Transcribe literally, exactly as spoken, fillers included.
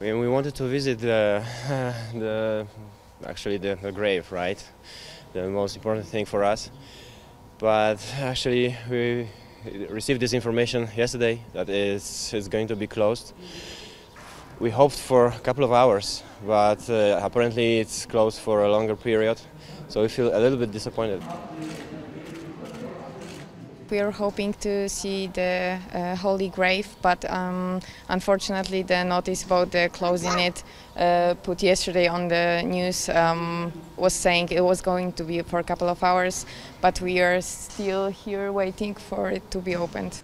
We, we wanted to visit the, uh, the actually the, the grave, right? The most important thing for us. But actually, we received this information yesterday that it's, it's going to be closed. We hoped for a couple of hours, but uh, apparently it's closed for a longer period. So we feel a little bit disappointed. We are hoping to see the uh, Holy Grave, but um, unfortunately the notice about the closing it uh, put yesterday on the news um, was saying it was going to be for a couple of hours, but we are still here waiting for it to be opened.